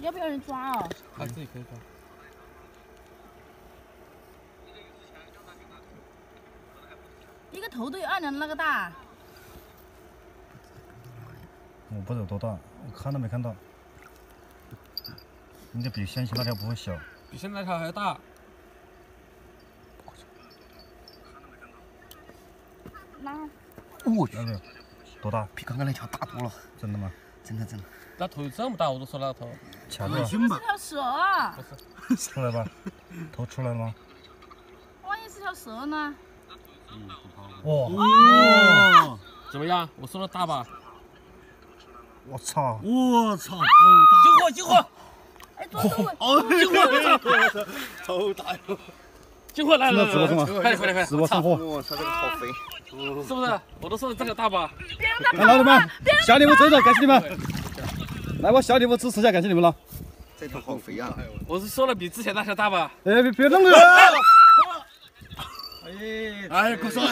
要不要人抓哦？他自己可以抓。一个头都有2年的那个大。我不知道多大，我看都没看到。你这比先前那条不会小？比现在那条还大。 我去，多大？比刚刚那条大多了。真的吗？真的真的。那头有这么大，我都说那头。卡住了。是条蛇啊。不是。出来吧，头出来了吗？万一是条蛇呢？哇！怎么样？我说的大吧？我操！我操！好大！进货！进货！哎，抓住我！进货！好大哟！ 进货来了，快点快点快！直播上货，我操，这个好肥，是不是？我都说这个大吧。来，老铁们，小礼物走走，感谢你们！来，我小礼物支持一下，感谢你们了。这头好肥啊！我是说了比之前那条大吧？哎，别弄了！哎，哎，快上！